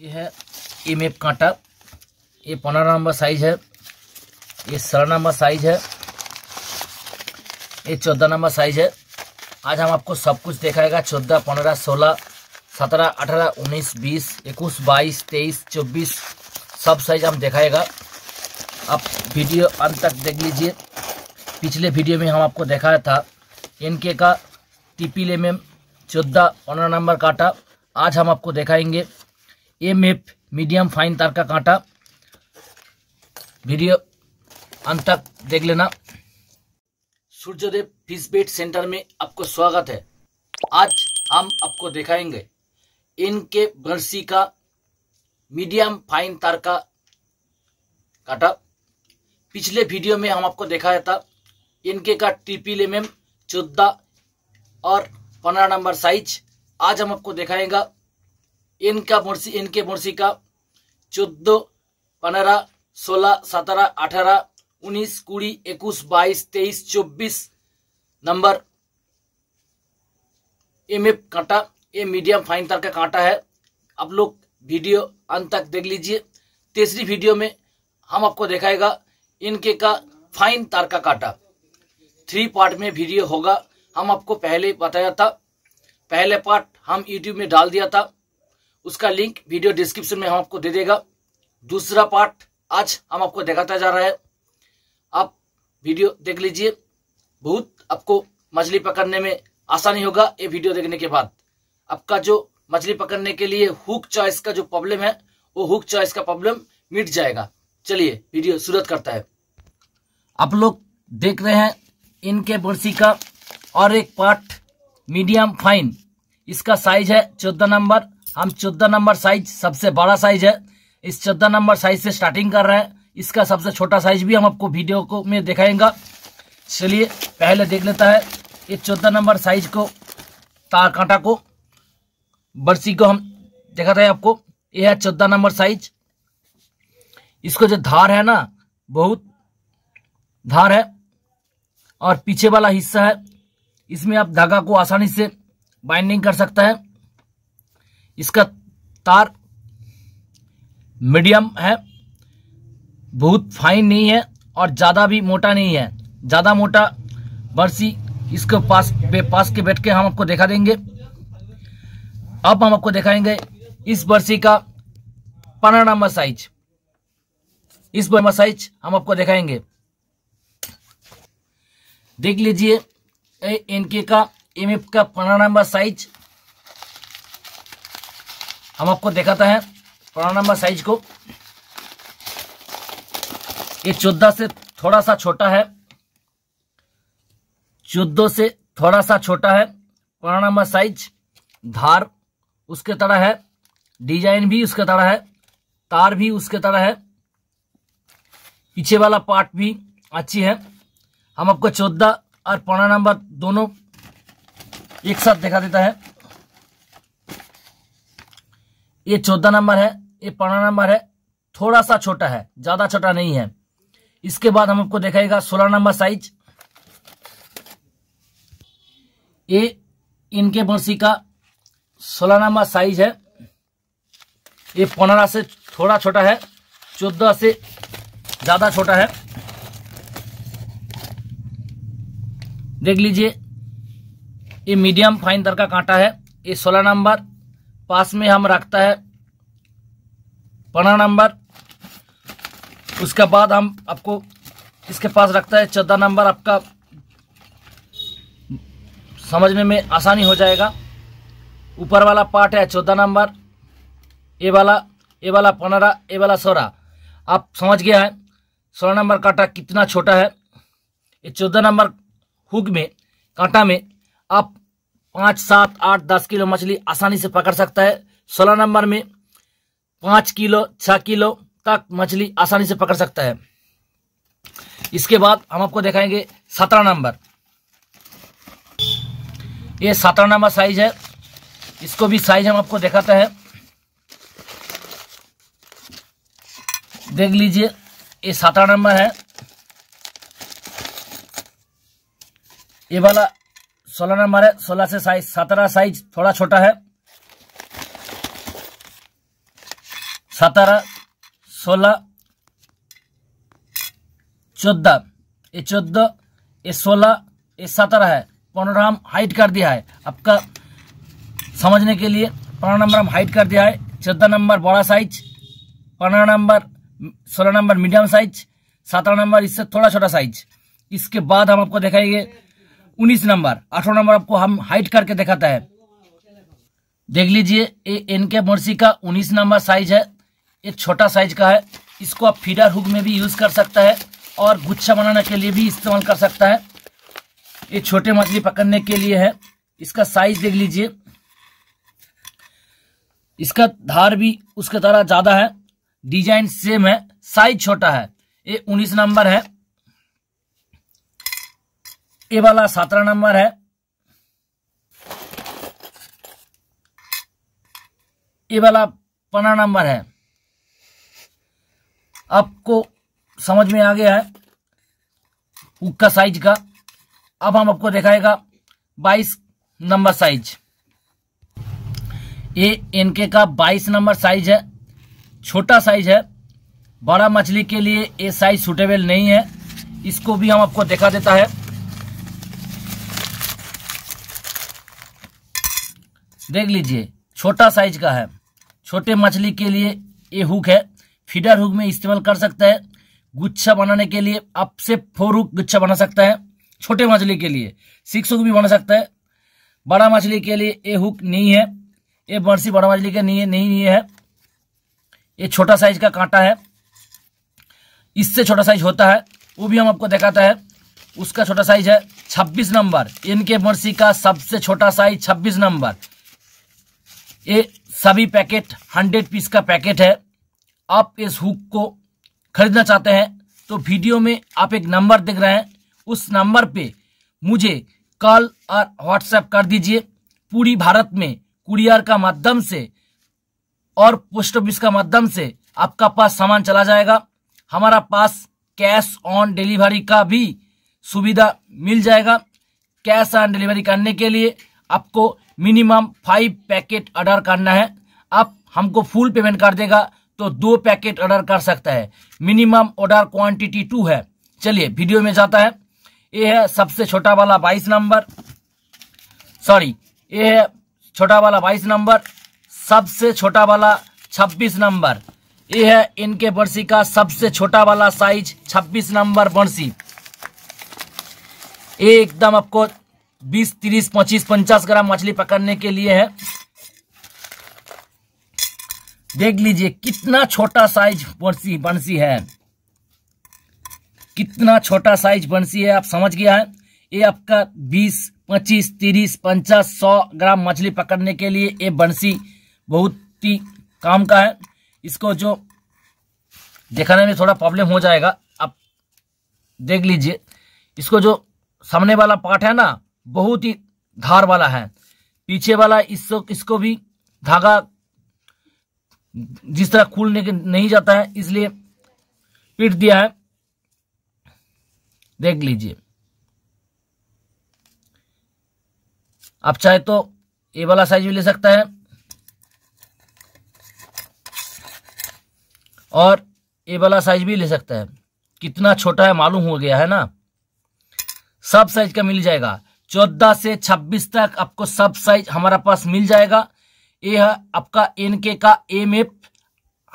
ये है MF कांटा, ये 15 नंबर साइज है, ये 16 नंबर साइज है, ये 14 नंबर साइज है। आज हम आपको सब कुछ दिखाएगा 14, 15, 16, 17, 18, 19, 20, 21, 22, 23, 24 सब साइज हम दिखाएगा। आप वीडियो अंत तक देख लीजिए। पिछले वीडियो में हम आपको दिखाया था NK का TP लेमेम 14, 15 नंबर कांटा। आज हम आपको दिखाएंगे MF मीडियम फाइन तार का कांटा। वीडियो अंत तक देख लेना। सूर्यदेव फिश बेट सेंटर में आपको स्वागत है। आज हम आपको दिखाएंगे NK बंसी का मीडियम फाइन तार का कांटा। पिछले वीडियो में हम आपको दिखाया था NK का TP लेमेम 14 और 15 नंबर साइज। आज हम आपको दिखाएंगा NK बंसी का 14, 15, 16, 17, 18, 19, 20, 21, 22, 23, 24 नंबर MF कांटा। ये मीडियम फाइन तार का कांटा है। आप लोग वीडियो अंत तक देख लीजिए। तीसरी वीडियो में हम आपको दिखाएगा NK का फाइन तार का कांटा। 3 पार्ट में वीडियो होगा। हम आपको पहले बताया था, पहले पार्ट हम YouTube में डाल दिया था, उसका लिंक वीडियो डिस्क्रिप्शन में हम आपको दे देगा। दूसरा पार्ट आज हम आपको दिखाता जा रहा है। आप वीडियो देख लीजिए, बहुत आपको मछली पकड़ने में आसानी होगा। ये वीडियो देखने के बाद आपका जो मछली पकड़ने के लिए हुक चॉइस का जो प्रॉब्लम है, वो हुक चॉइस का प्रॉब्लम मिट जाएगा। चलिए वीडियो शुरुआत करता है। आप लोग देख रहे हैं NK बंसी का और एक पार्ट मीडियम फाइन। इसका साइज है 14 नंबर। हम 14 नंबर साइज सबसे बड़ा साइज है, इस 14 नंबर साइज से स्टार्टिंग कर रहे हैं। इसका सबसे छोटा साइज भी हम आपको वीडियो को में दिखाएंगा। चलिए पहले देख लेता है ये 14 नंबर साइज को तार कांटा को बरसी को हम दिखाते हैं आपको। यह है 14 नंबर साइज। इसको जो धार है ना, बहुत धार है, और पीछे वाला हिस्सा है, इसमें आप धागा को आसानी से बाइंडिंग कर सकता है। इसका तार मीडियम है, बहुत फाइन नहीं है और ज़्यादा भी मोटा नहीं है। ज़्यादा मोटा बरसी इसको पास के बैठ के हम आपको दिखा देंगे। अब हम आपको दिखाएंगे इस बरसी का 15 नंबर साइज। इस नंबर साइज हम आपको दिखाएंगे। देख लीजिए NK का MF का 15 नंबर साइज हम आपको दिखाता है। 15 नंबर साइज को ये 14 से थोड़ा सा छोटा है, 14 से थोड़ा सा छोटा है 15 नंबर साइज। धार उसके तरह है, डिजाइन भी उसके तरह है, तार भी उसके तरह है, पीछे वाला पार्ट भी अच्छी है। हम आपको 14 और 15 नंबर दोनों एक साथ दिखा देता है। ये 14 नंबर है, ये 15 नंबर है, थोड़ा सा छोटा है, ज्यादा छोटा नहीं है। इसके बाद हम आपको दिखाएगा 16 नंबर साइज। ये NK बंसी का 16 नंबर साइज है। ये 15 से थोड़ा छोटा है, 14 से ज्यादा छोटा है। देख लीजिए ये मीडियम फाइन तार का कांटा है। ये 16 नंबर पास में हम रखता है 15 नंबर, उसके बाद हम आपको इसके पास रखता है 14 नंबर। आपका समझने में आसानी हो जाएगा। ऊपर वाला पार्ट है 14 नंबर, ये वाला 15, ये वाला 16। आप समझ गया है 16 नंबर कांटा कितना छोटा है। ये 14 नंबर हुक में कांटा में आप 5, 7, 8, 10 किलो मछली आसानी से पकड़ सकता है। 16 नंबर में 5 किलो 6 किलो तक मछली आसानी से पकड़ सकता है। इसके बाद हम आपको दिखाएंगे 17 नंबर। ये 17 नंबर साइज है। इसको भी साइज हम आपको दिखाते हैं। देख लीजिए ये 17 नंबर है। ये वाला 16 नंबर है, 16 से 17 साइज थोड़ा छोटा है। 17, 16, 14, ये 14, ये 16, ये 17 है। 15 हम हाइट कर दिया है आपका समझने के लिए। 15 नंबर हम हाइट कर दिया है, 14 नंबर बड़ा size, 15 number 16 number medium size, 17 number इससे थोड़ा छोटा साइज। इसके बाद हम आपको दिखाएंगे 19 नंबर, 18 नंबर आपको हम हाइट करके दिखाता है। देख लीजिए ये एनके बर्सी का 19 नंबर साइज है, ये छोटा साइज का है। इसको आप फीडर हुक में भी यूज कर सकता है और गुच्छा बनाने के लिए भी इस्तेमाल कर सकता है। ये छोटे मछली पकड़ने के लिए है। इसका साइज देख लीजिए, इसका धार भी उसके तरह ज्यादा है, डिजाइन सेम है, साइज छोटा है। ये 19 नंबर है, ये वाला 17 नंबर है, ये वाला 15 नंबर है। आपको समझ में आ गया है हुक का साइज का। अब हम आपको दिखाएगा 22 नंबर साइज। ये एनके का 22 नंबर साइज है, छोटा साइज है। बड़ा मछली के लिए ये साइज सूटेबल नहीं है। इसको भी हम आपको दिखा देता है। देख लीजिए छोटा साइज का है, छोटे मछली के लिए ये हुक है। फीडर हुक में इस्तेमाल कर सकता है। गुच्छा बनाने के लिए आप से 4 हुक गुच्छा बना सकता है। छोटे मछली के लिए 6 हुक भी बना सकता है। बड़ा मछली के लिए ये हुक नहीं है, ये बर्सी बड़ा मछली के लिए नहीं है। ये छोटा साइज का कांटा है, इससे छोटा साइज होता है, वो भी हम आपको दिखाता है। उसका छोटा साइज है 26 नंबर। इनके बर्सी का सबसे छोटा साइज 26 नंबर। ये सभी पैकेट 100 पीस का पैकेट है। आप इस हुक को खरीदना चाहते हैं तो वीडियो में आप एक नंबर देख रहे हैं, उस नंबर पे मुझे कॉल और व्हाट्सएप कर दीजिए। पूरी भारत में कुरियर का माध्यम से और पोस्ट ऑफिस का माध्यम से आपका पास सामान चला जाएगा। हमारा पास कैश ऑन डिलीवरी का भी सुविधा मिल जाएगा। कैश ऑन डिलीवरी करने के लिए आपको मिनिमम 5 पैकेट ऑर्डर करना है। आप हमको फुल पेमेंट कर देगा तो 2 पैकेट ऑर्डर कर सकता है। मिनिमम ऑर्डर क्वांटिटी 2 है। चलिए वीडियो में जाता है। ये है सबसे छोटा वाला 22 नंबर, सॉरी ये है छोटा वाला 22 नंबर, सबसे छोटा वाला 26 नंबर। ये है इनके बर्सी का सबसे छोटा वाला साइज 26 नंबर बर्सी। ये एकदम आपको 20, 30, 25, 50 ग्राम मछली पकड़ने के लिए है। देख लीजिए कितना छोटा साइज बंसी है, कितना छोटा साइज बंसी है। आप समझ गया है। ये आपका 20, 25, 30, 50, 100 ग्राम मछली पकड़ने के लिए ये बंसी बहुत ही काम का है। इसको जो दिखाने में थोड़ा प्रॉब्लम हो जाएगा, आप देख लीजिए। इसको जो सामने वाला पार्ट है ना, बहुत ही धार वाला है। पीछे वाला इसको भी धागा जिस तरह खुलने के नहीं जाता है, इसलिए पीट दिया है। देख लीजिए। आप चाहे तो ये वाला साइज भी ले सकता है और ये वाला साइज भी ले सकता है। कितना छोटा है मालूम हो गया है ना। सब साइज का मिल जाएगा। 14 से 26 तक आपको सब साइज हमारा पास मिल जाएगा। ये है आपका एनके का एमएफ।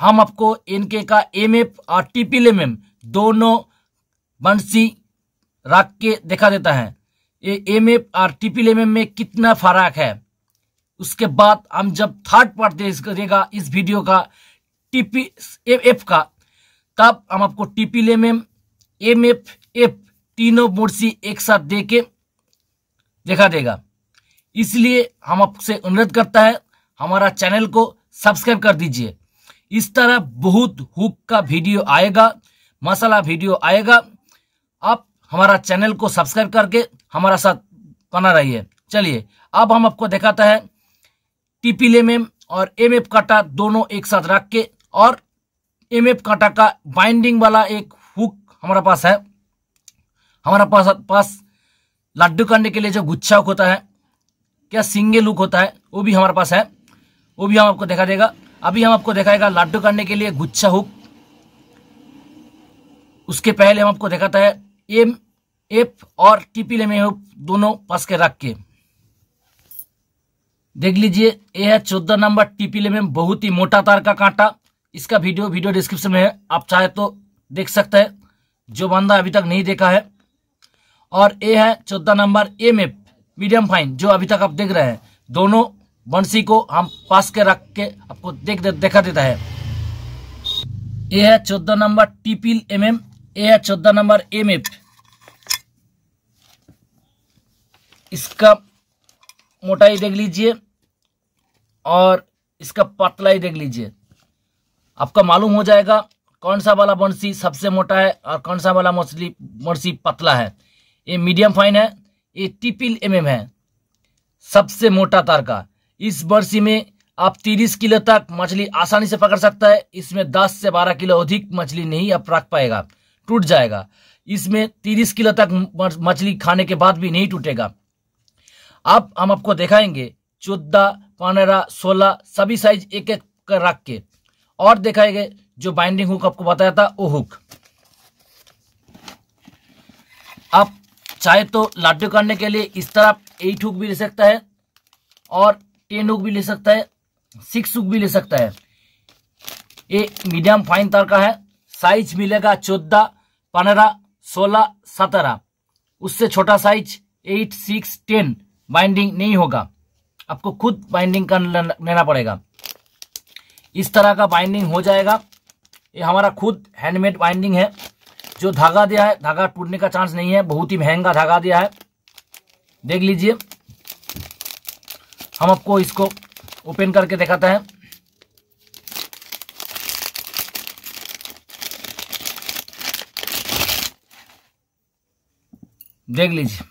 हम आपको एनके का एमएफ और टीपी एमएफ दोनों बंसी रख के दिखा देता है। ये एमएफ और टीपी एमएफ में कितना फर्क है। उसके बाद हम जब थर्ड पार्ट देगा इस वीडियो का टीपी एफ का, तब हम आपको टीपी एमएफ एमएफ एफ तीनों बर्सी एक साथ दे के देखा देगा। इसलिए हम आपसे अनुरोध करता है हमारा चैनल को सब्सक्राइब कर दीजिए। इस तरह बहुत हुक का वीडियो आएगा, मसाला वीडियो आएगा। आप हमारा चैनल को सब्सक्राइब करके हमारा साथ बना रहिए। चलिए अब हम आपको दिखाता है टीपी एमएफ और एमएफ कांटा दोनों एक साथ रख के, और एमएफ कांटा का बाइंडिंग वाला एक हुक हमारा पास है। हमारा पास लड्डू करने के लिए जो गुच्छा होता है क्या सिंगल हुक होता है, वो भी हमारे पास है, वो भी हम आपको दिखा देगा। अभी हम आपको दिखाएगा लाड्डू करने के लिए गुच्छा हुक। उसके पहले हम आपको दिखाता है एमएफ और टीपी लेमे हुक दोनों पास के रख के देख लीजिए। यह है 14 नंबर टीपी लेमे, बहुत ही मोटा तार का कांटा। इसका वीडियो डिस्क्रिप्शन में है, आप चाहे तो देख सकते हैं जो बंदा अभी तक नहीं देखा है। और ये है 14 नंबर एमएफ मीडियम फाइन जो अभी तक आप देख रहे हैं। दोनों बंसी को हम पास के रख के आपको देखा देता है। ये है 14 नंबर टीपील एमएम, ये है 14 नंबर एमएफ। इसका मोटाई देख लीजिए और इसका पतलाई देख लीजिए, आपका मालूम हो जाएगा कौन सा वाला बंसी सबसे मोटा है और कौन सा वाला मछली बंसी पतला है। ये मीडियम फाइन है, ये टीपिल एमएम है, सबसे मोटा तार का। इस बंसी में आप 30 किलो तक मछली आसानी से पकड़ सकता है। इसमें 10 से 12 किलो अधिक मछली नहीं आप रख पाएगा, टूट जाएगा। इसमें 30 किलो तक मछली खाने के बाद भी नहीं टूटेगा। अब हम आपको दिखाएंगे 14, 15, 16 सभी साइज एक एक कर रख के और दिखाएंगे जो बाइंडिंग हुक आपको बताया था वो हुक। आप चाहे तो लाड्डू करने के लिए इस तरफ 8 हुक भी ले सकता है और 10 हुक भी ले सकता है, 6 हुक भी ले सकता है। ये मीडियम फाइन तार का है, साइज मिलेगा 14, 15, 16, 17। उससे छोटा साइज 8, 6, 10 बाइंडिंग नहीं होगा, आपको खुद बाइंडिंग कर लेना पड़ेगा। इस तरह का बाइंडिंग हो जाएगा। ये हमारा खुद हैंडमेड बाइंडिंग है। जो धागा दिया है धागा टूटने का चांस नहीं है, बहुत ही महंगा धागा दिया है। देख लीजिए, हम आपको इसको ओपन करके दिखाते हैं। देख लीजिए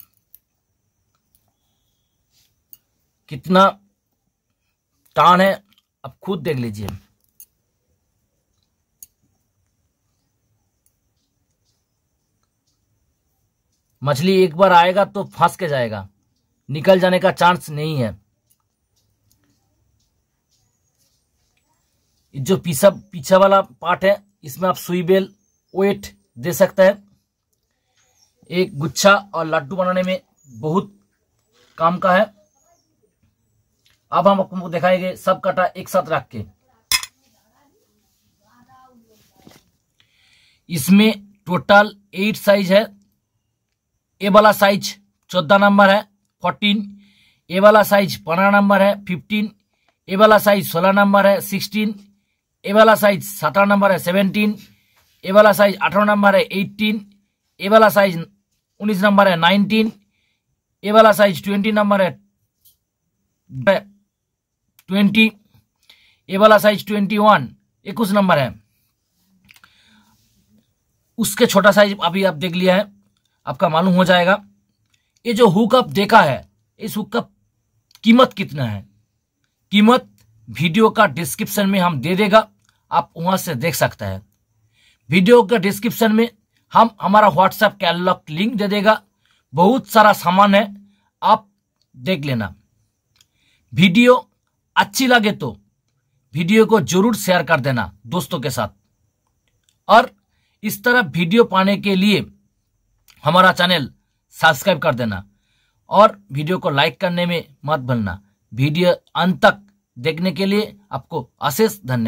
कितना तान है, आप खुद देख लीजिए। मछली एक बार आएगा तो फंस के जाएगा, निकल जाने का चांस नहीं है। जो पीछा वाला पार्ट है इसमें आप सुई बेल वेट दे सकते हैं। एक गुच्छा और लड्डू बनाने में बहुत काम का है। अब हम आपको दिखाएंगे सब काटा एक साथ रख के। इसमें टोटल 8 साइज है। ए वाला साइज 14 नंबर है, 14। ए वाला साइज 15 नंबर है, 15। ए वाला साइज 16 नंबर है, 16। ए वाला साइज 17 नंबर है, 17। ए वाला साइज 18 नंबर है, 18। ए वाला साइज 19 नंबर है, 19। ए वाला साइज 20 नंबर है, 20। ए वाला साइज 21, 21 नंबर है। उसके छोटा साइज अभी आप देख लिया है, आपका मालूम हो जाएगा। ये जो हुक आप देखा है इस हुक का कीमत कितना है, कीमत वीडियो का डिस्क्रिप्शन में हम दे देगा, आप वहां से देख सकते हैं। वीडियो का डिस्क्रिप्शन में हम हमारा व्हाट्सएप कैटलॉग लिंक दे देगा, बहुत सारा सामान है, आप देख लेना। वीडियो अच्छी लगे तो वीडियो को जरूर शेयर कर देना दोस्तों के साथ। और इस तरह वीडियो पाने के लिए हमारा चैनल सब्सक्राइब कर देना और वीडियो को लाइक करने में मत भूलना। वीडियो अंत तक देखने के लिए आपको अशेष धन्यवाद।